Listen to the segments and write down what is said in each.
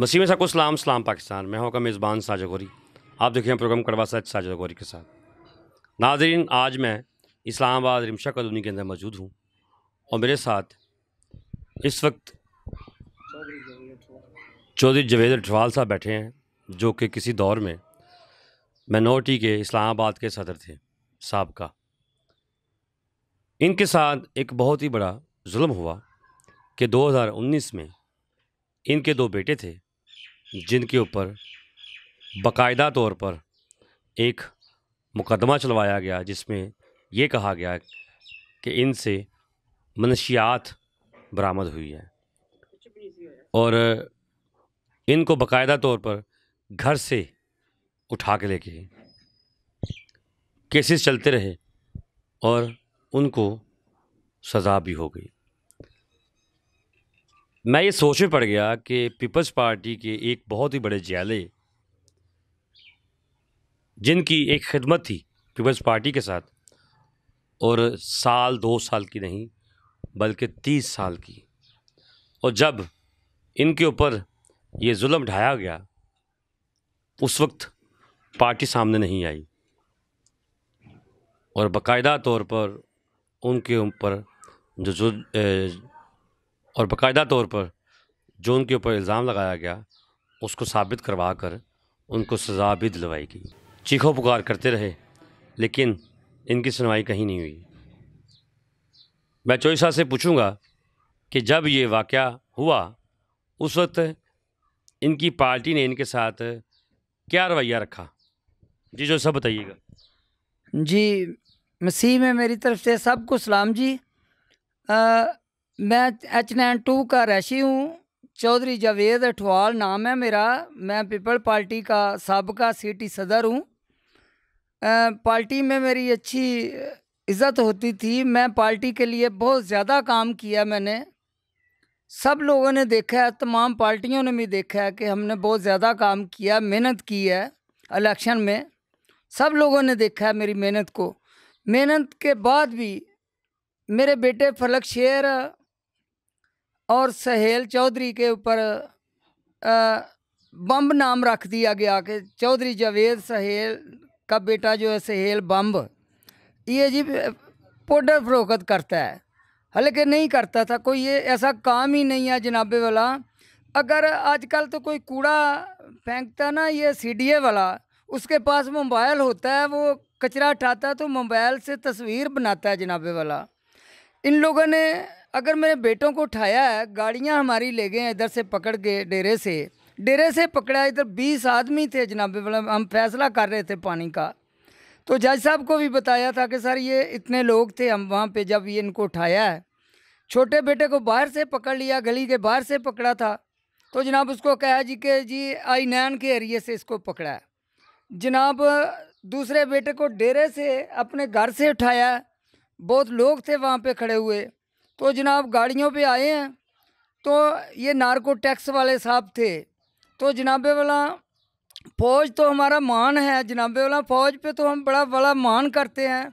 मसीम साहब को सलाम, सलाम पाकिस्तान। मैं होगा मेज़बान साजा गौरी। आप देखें प्रोग्राम करवा साजा गौरी के साथ। नाजरीन, आज मैं इस्लामाबाद रिमशा कॉलोनी के अंदर मौजूद हूँ और मेरे साथ इस वक्त चौधरी जावेद अटवाल साहब बैठे हैं, जो कि किसी दौर में मैनोरिटी के इस्लामाबाद के सदर थे साहब का। इनके साथ एक बहुत ही बड़ा जुल्म हुआ कि 2019 में इनके दो बेटे थे जिनके ऊपर बाकायदा तौर पर एक मुकदमा चलवाया गया, जिसमें ये कहा गया कि इनसे मनशियात बरामद हुई है और इनको बाकायदा तौर पर घर से उठा के लेके केसेस चलते रहे और उनको सज़ा भी हो गई। मैं ये सोच में पड़ गया कि पीपल्स पार्टी के एक बहुत ही बड़े ज्याले जिनकी एक खिदमत थी पीपल्स पार्टी के साथ, और साल दो साल की नहीं बल्कि 30 साल की, और जब इनके ऊपर ये जुल्म ढाया गया उस वक्त पार्टी सामने नहीं आई और बाकायदा तौर पर उनके ऊपर उनके ऊपर इल्ज़ाम लगाया गया उसको साबित करवा कर उनको सज़ा भी दिलवाई गई। चीखों पुकार करते रहे लेकिन इनकी सुनवाई कहीं नहीं हुई। मैं चौधरी साहब से पूछूंगा कि जब ये वाक़या हुआ उस वक्त इनकी पार्टी ने इनके साथ क्या रवैया रखा। जी जो सब बताइएगा। जी मसीह में मेरी तरफ से सबको सलाम जी। मैं HNN 2 का रहशी हूँ, चौधरी जावेद अटवाल नाम है मेरा। मैं पीपल पार्टी का साबका सिटी सदर हूँ। पार्टी में मेरी अच्छी इज़्ज़त होती थी, मैं पार्टी के लिए बहुत ज़्यादा काम किया मैंने। सब लोगों ने देखा है, तमाम पार्टियों ने भी देखा है कि हमने बहुत ज़्यादा काम किया, मेहनत की है। इलेक्शन में सब लोगों ने देखा है मेरी मेहनत को। मेहनत के बाद भी मेरे बेटे फलक शेर और सहेल चौधरी के ऊपर बम्ब नाम रख दिया गया कि चौधरी जावेद सहेल का बेटा जो है सहेल बम्ब, ये जी पाउडर फरोख्त करता है। हालांकि नहीं करता था, कोई ये ऐसा काम ही नहीं है जनाबे वाला। अगर आजकल तो कोई कूड़ा फेंकता ना, ये CDA वाला, उसके पास मोबाइल होता है, वो कचरा उठाता है तो मोबाइल से तस्वीर बनाता है जनाबे वाला। इन लोगों ने अगर मेरे बेटों को उठाया है, गाड़ियां हमारी ले गए इधर से पकड़ के, डेरे से पकड़ा। इधर 20 आदमी थे जनाबे वाला, हम फैसला कर रहे थे पानी का। तो जज साहब को भी बताया था कि सर ये इतने लोग थे हम वहाँ पे, जब ये इनको उठाया है। छोटे बेटे को बाहर से पकड़ लिया, गली के बाहर से पकड़ा था। तो जनाब उसको कहा जी कि जी I9 के एरिए से इसको पकड़ा है जनाब। दूसरे बेटे को डेरे से अपने घर से उठाया, बहुत लोग थे वहाँ पे खड़े हुए। तो जनाब गाड़ियों पे आए हैं, तो ये नार्को टैक्स वाले साहब थे। तो जनाबे वाला फ़ौज तो हमारा मान है जनाबे वाला, फ़ौज पे तो हम बड़ा बड़ा मान करते हैं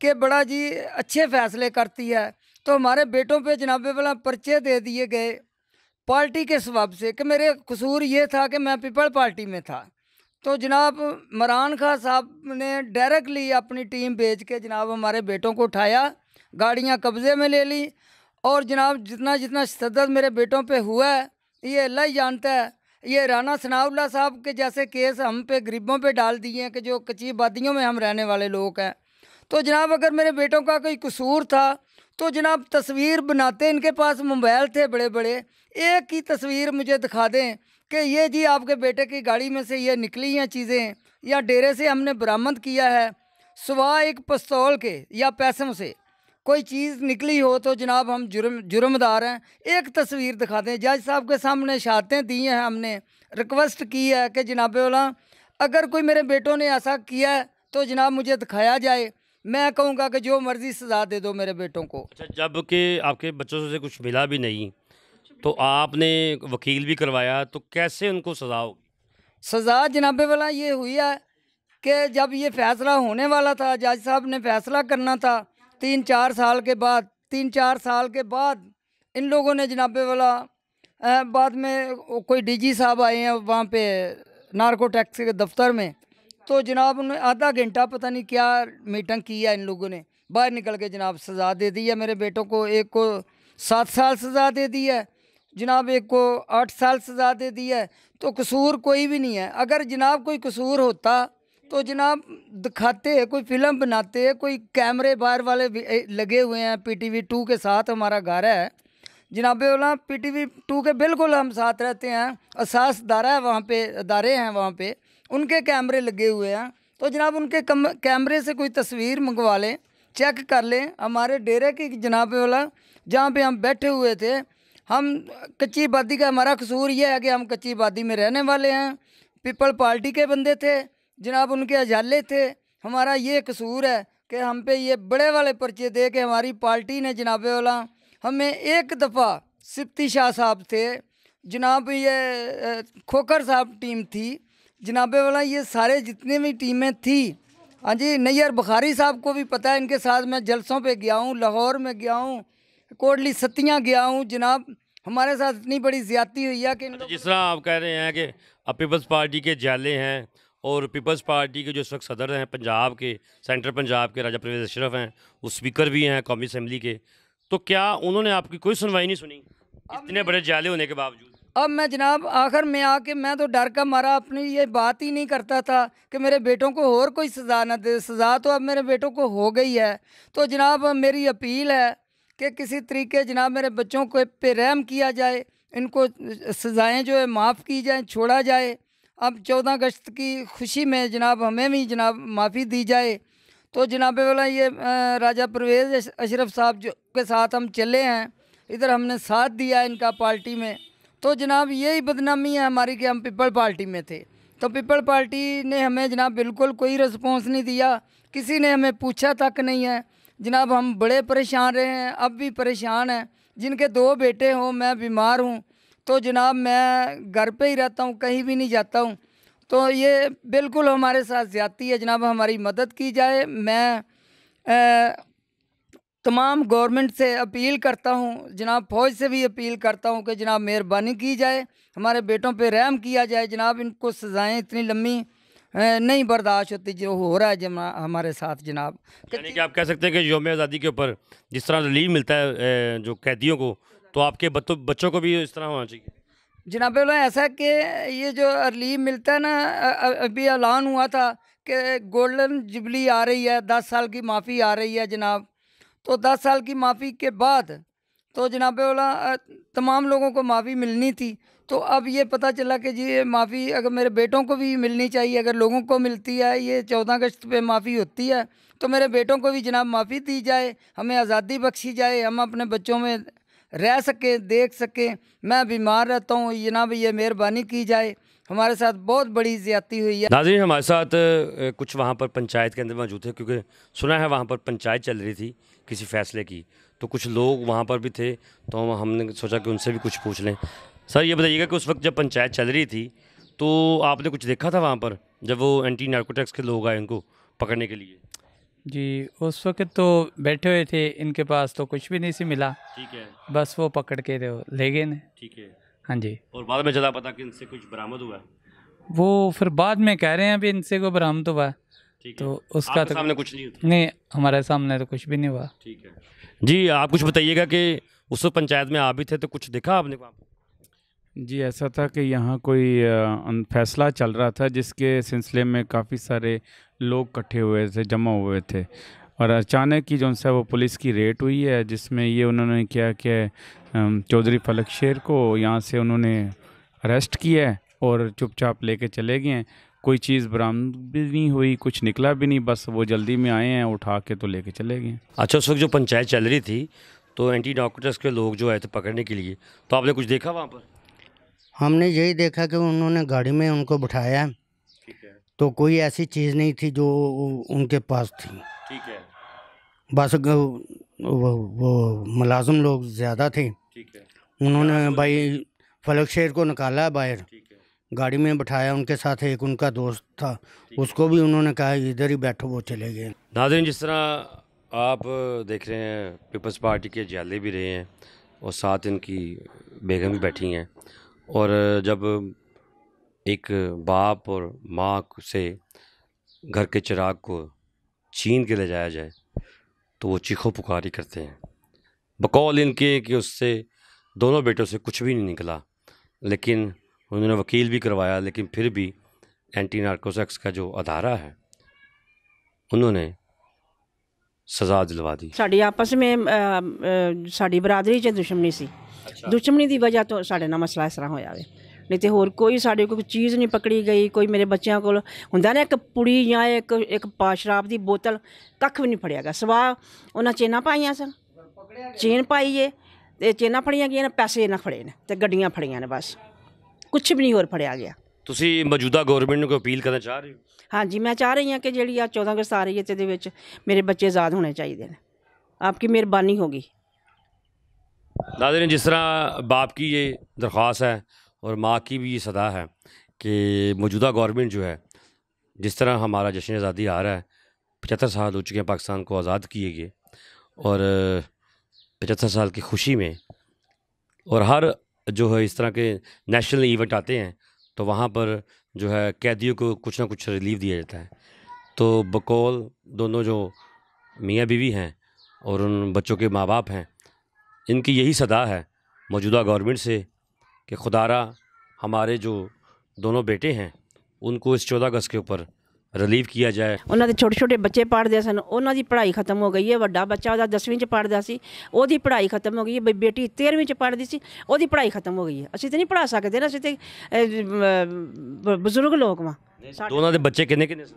कि बड़ा जी अच्छे फैसले करती है। तो हमारे बेटों पे जनाबे वाला पर्चे दे दिए गए पार्टी के सवाब से कि मेरे कसूर ये था कि मैं पीपल पार्टी में था। तो जनाब इमरान खान साहब ने डायरेक्टली अपनी टीम भेज के जनाब हमारे बेटों को उठाया, गाड़ियां कब्ज़े में ले ली। और जनाब जितना जितना शदत मेरे बेटों पे हुआ है ये अल्लाह ही जानता है। ये राना सनाउल्ला साहब के जैसे केस हम पे गरीबों पे डाल दिए हैं कि जो कच्ची आबादियों में हम रहने वाले लोग हैं। तो जनाब अगर मेरे बेटों का कोई कसूर था तो जनाब तस्वीर बनाते, इनके पास मोबाइल थे बड़े बड़े, एक ही तस्वीर मुझे दिखा दें कि ये जी आपके बेटे की गाड़ी में से ये निकली हैं चीज़ें, या डेरे से हमने बरामद किया है, सिवाय एक पिस्तौल के या पैसों से कोई चीज़ निकली हो तो जनाब हम जुर्मदार हैं। एक तस्वीर दिखा दें। जज साहब के सामने शहादतें दी हैं हमने, रिक्वेस्ट की है कि जनाब वाला अगर कोई मेरे बेटों ने ऐसा किया है तो जनाब मुझे दिखाया जाए, मैं कहूँगा कि जो मर्ज़ी सजा दे दो मेरे बेटों को। अच्छा, जबकि आपके बच्चों से कुछ मिला भी नहीं तो आपने वकील भी करवाया, तो कैसे उनको सज़ा होगी? सज़ा जनाबे वाला ये हुई है कि जब ये फैसला होने वाला था, जज साहब ने फैसला करना था 3-4 साल के बाद, 3-4 साल के बाद इन लोगों ने जनाबे वाला बाद में कोई डीजी साहब आए हैं वहाँ पे नार्को टैक्स के दफ्तर में, तो जनाब उन्होंने आधा घंटा पता नहीं क्या मीटिंग किया इन लोगों ने, बाहर निकल के जनाब सज़ा दे दी है। मेरे बेटों को एक को 7 साल सज़ा दे दी है जनाब, एक को 8 साल सज़ा दे दी है। तो कसूर कोई भी नहीं है। अगर जनाब कोई कसूर होता तो जनाब दिखाते हैं, कोई फिल्म बनाते हैं, कोई कैमरे बाहर वाले लगे हुए हैं। PTV 2 के साथ हमारा घर है जनाब, बोला PTV 2 के बिल्कुल हम साथ रहते हैं, असास अदारा है वहाँ पे, अदारे हैं वहाँ पे, उनके कैमरे लगे हुए हैं। तो जनाब उनके कैमरे से कोई तस्वीर मंगवा लें, चेक कर लें। हमारे डेरे की जनाब बोला जहाँ पे हम बैठे हुए थे, हम कच्ची आबादी का, हमारा कसूर यह है कि हम कच्ची आबादी में रहने वाले हैं। पीपल पार्टी के बंदे थे जनाब, उनके अजाले थे। हमारा ये कसूर है कि हम पे ये बड़े वाले पर्चे दे के हमारी पार्टी ने जनाब वाला हमें एक दफ़ा, सिप्ती शाह साहब थे जनाब, ये खोकर साहब टीम थी जनाब वाला, ये सारे जितने भी टीमें थी, हाँ जी, नैयर बुखारी साहब को भी पता है, इनके साथ मैं जलसों पे गया हूँ, लाहौर में गया हूँ, कोटली सत्तियाँ गया हूँ जनाब। हमारे साथ इतनी बड़ी ज्यादती हुई है कि जिस तरह आप कह रहे हैं कि पीपल्स पार्टी के जाले हैं, और पीपल्स पार्टी के जो इस वक्त सदर हैं पंजाब के, सेंटर पंजाब के राजा परवेज़ अशरफ हैं, वो स्पीकर भी हैं कौमी असम्बली के, तो क्या उन्होंने आपकी कोई सुनवाई नहीं सुनी इतने बड़े जाले होने के बावजूद? अब मैं जनाब आखिर में आके मैं तो डर का मारा अपनी ये बात ही नहीं करता था कि मेरे बेटों को और कोई सज़ा ना दे। सज़ा तो अब मेरे बेटों को हो गई है, तो जनाब मेरी अपील है कि किसी तरीके जनाब मेरे बच्चों को पे रहम किया जाए, इनको सज़ाएँ जो है माफ़ की जाएँ, छोड़ा जाए। अब 14 अगस्त की खुशी में जनाब हमें भी जनाब माफ़ी दी जाए। तो जनाब वाला ये राजा परवेज़ अशरफ साहब जो के साथ हम चले हैं, इधर हमने साथ दिया इनका पार्टी में, तो जनाब यही बदनामी है हमारी कि हम पीपल पार्टी में थे। तो पीपल पार्टी ने हमें जनाब बिल्कुल कोई रिस्पॉन्स नहीं दिया, किसी ने हमें पूछा तक नहीं है जनाब। हम बड़े परेशान रहे हैं, अब भी परेशान हैं। जिनके 2 बेटे हों, मैं बीमार हूँ, तो जनाब मैं घर पे ही रहता हूँ, कहीं भी नहीं जाता हूँ। तो ये बिल्कुल हमारे साथ ज़्यादती है जनाब, हमारी मदद की जाए। मैं तमाम गवर्नमेंट से अपील करता हूँ जनाब, फ़ौज से भी अपील करता हूँ कि जनाब मेहरबानी की जाए, हमारे बेटों पे रहम किया जाए जनाब। इनको सज़ाएँ इतनी लंबी नहीं बर्दाश्त होती जो हो रहा है जमा हमारे साथ जनाब। यानी कि आप कह सकते हैं कि योम आज़ादी के ऊपर जिस तरह रिलीफ मिलता है जो कैदियों को, तो आपके बच्चों को भी इस तरह होना चाहिए जनाब। ऐसा कि ये जो रिलीफ मिलता है ना, अभी ऐलान हुआ था कि गोल्डन जुबली आ रही है, 10 साल की माफ़ी आ रही है जनाब। तो 10 साल की माफ़ी के बाद तो जनाब बोला तमाम लोगों को माफ़ी मिलनी थी, तो अब ये पता चला कि जी माफ़ी अगर मेरे बेटों को भी मिलनी चाहिए। अगर लोगों को मिलती है, ये 14 अगस्त पे माफ़ी होती है, तो मेरे बेटों को भी जनाब माफ़ी दी जाए, हमें आज़ादी बख्शी जाए, हम अपने बच्चों में रह सके, देख सके। मैं बीमार रहता हूँ जनाब, ये मेहरबानी की जाए। हमारे साथ बहुत बड़ी ज्यादती हुई है। नाज़रीन, हमारे साथ कुछ वहाँ पर पंचायत के अंदर मौजूद थे, क्योंकि सुना है वहाँ पर पंचायत चल रही थी किसी फैसले की, तो कुछ लोग वहाँ पर भी थे, तो हमने सोचा कि उनसे भी कुछ पूछ लें। सर ये बताइएगा कि उस वक्त जब पंचायत चल रही थी तो आपने कुछ देखा था वहाँ पर, जब वो एंटी नार्कोटिक्स के लोग आए उनको पकड़ने के लिए? जी उस वक्त तो बैठे हुए थे, इनके पास तो कुछ भी नहीं सी मिला, ठीक है, बस वो पकड़ के ले गए ने, ठीक है, हाँ जी। और बाद में चला पता कि इनसे कुछ बरामद हुआ है, वो फिर बाद में कह रहे हैं अभी इनसे को बरामद हुआ है, ठीक है। तो उसका तो सामने कुछ नहीं हुआ, नहीं हमारे सामने तो कुछ भी नहीं हुआ, ठीक है जी। आप कुछ बताइएगा कि उस वक्त पंचायत में आप भी थे, तो कुछ देखा आपने वहाँ? जी ऐसा था कि यहाँ कोई फैसला चल रहा था जिसके सिलसिले में काफ़ी सारे लोग इकट्ठे हुए थे, जमा हुए थे, और अचानक ही जो सा वो पुलिस की रेड हुई है, जिसमें ये उन्होंने किया कि चौधरी फलक शेर को यहाँ से उन्होंने अरेस्ट किया है और चुपचाप लेके चले गए हैं। कोई चीज़ बरामद भी नहीं हुई, कुछ निकला भी नहीं, बस वो जल्दी में आए हैं, उठा के तो लेके चले गए। अच्छा, उस वक्त जो पंचायत चल रही थी तो एंटी नार्कोटिक्स के लोग जो आए थे पकड़ने के लिए, तो आपने कुछ देखा वहाँ पर? हमने यही देखा कि उन्होंने गाड़ी में उनको बिठाया, ठीक है, तो कोई ऐसी चीज़ नहीं थी जो उनके पास थी, ठीक है, बस वो मुलाजिम लोग ज़्यादा थे, ठीक है, उन्होंने भाई फलक शेर को निकाला बाहर, गाड़ी में बिठाया, उनके साथ एक उनका दोस्त था, उसको भी उन्होंने कहा इधर ही बैठो, वो चले गए। नाज़रीन, जिस तरह आप देख रहे हैं पीपल्स पार्टी के जाले भी रहे हैं, और साथ इनकी बेगम भी बैठी हैं। और जब एक बाप और माँ से घर के चिराग को छीन के ले जाया जाए तो वो चीखों पुकारी करते हैं, बकौल इनके कि उससे दोनों बेटों से कुछ भी नहीं निकला, लेकिन उन्होंने वकील भी करवाया, लेकिन फिर भी एंटी नार्कोटिक्स का जो अदारा है उन्होंने सज़ा दिलवा दी। साड़ी आपस में साड़ी बरादरी च दुश्मनी सी। अच्छा। दुश्मनी की वजह तो साढ़े ना मसला इस तरह हो जाए, नहीं तो होर कोई साढ़े कोई चीज़ नहीं पकड़ी गई। कोई मेरे बच्चों को होंदा ना एक पुड़ी या एक शराब की बोतल कख भी नहीं फड़िया गया, सवा उन्हें चेना पाइया सन, चेन पाई है तो चेना फड़िया गई, पैसे ना फड़े ने तो गड्डियां फड़िया ने, बस कुछ भी नहीं होर फड़िया गया। तुसी मौजूदा गौरमेंट को अपील करना चाह रहे हो? हाँ जी, मैं चाह रही हूँ कि जी 14 अगस्त आ रही है तो मेरे बच्चे आज़ाद होने चाहिए हैं, आपकी मेहरबानी होगी। नाज़रीन, जिस तरह बाप की ये दरख्वास्त है और माँ की भी ये सदा है कि मौजूदा गवर्नमेंट जो है, जिस तरह हमारा जश्न आज़ादी आ रहा है, 75 साल हो चुके हैं पाकिस्तान को आज़ाद किए गए, और 75 साल की खुशी में और हर जो है इस तरह के नेशनल इवेंट आते हैं तो वहाँ पर जो है कैदियों को कुछ ना कुछ रिलीफ दिया जाता है। तो बकौल दोनों जो मियाँ बीवी हैं और उन बच्चों के माँ बाप हैं, इनकी यही सदा है मौजूदा गवर्नमेंट से कि खुदारा हमारे जो दोनों बेटे हैं उनको इस 14 अगस्त के ऊपर रिलीव किया जाए। उन्होंने छोटे छोटे बच्चे पढ़ते सन, उन्होंने पढ़ाई खत्म हो गई है। वड्डा बच्चा उहदा 10वीं पढ़ता सी, उहदी पढ़ाई खत्म हो गई है। बेटी 13वीं पढ़ती सी, उहदी पढ़ाई खत्म हो गई है। असीं तो नहीं पढ़ा सकते ना, असीं तो बजुर्ग लोग वां। दोनों दे बच्चे किन्ने किन्ने सन?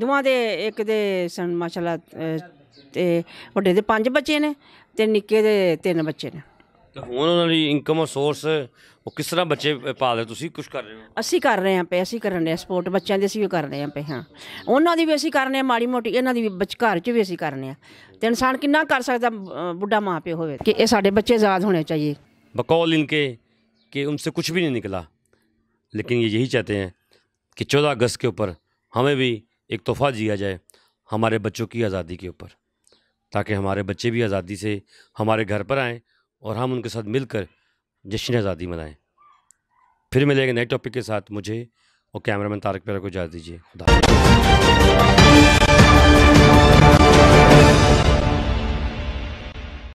दोवां दे एक दे सन माशाल्लाह, ते वड्डे दे 5 बच्चे ने ते निक्के दे 3 बच्चे ने। तो हुण उहनां दी इनकम और सोर्स वो किस तरह बच्चे पाल रहे हो? तुसीं कुछ कर रहे हो? असी कर रहे हैं पे, असी कर रहे हैं सपोर्ट बच्चों के, असी कर रहे हैं पे। हाँ, उन्होंने भी असी कर रहे हैं माड़ी मोटी, इन्हों की घर च भी असी कर रहे हैं। तो इंसान कितना कर सकता बुढ़ा माँ प्यो हो कि ये साढ़े बच्चे आज़ाद होने चाहिए। बकौल इनके कि उनसे कुछ भी नहीं निकला, लेकिन ये यही चाहते हैं कि 14 अगस्त के ऊपर हमें भी एक तोहफा दिया जाए हमारे बच्चों की आज़ादी के ऊपर, ताकि हमारे बच्चे भी आज़ादी से हमारे घर पर आएँ और हम उनके साथ मिलकर जश्न आज़ादी मनाएं। फिर मिलेंगे नए टॉपिक के साथ। मुझे और कैमरामैन तारक पेरा को इजाज़त दीजिए। खुदा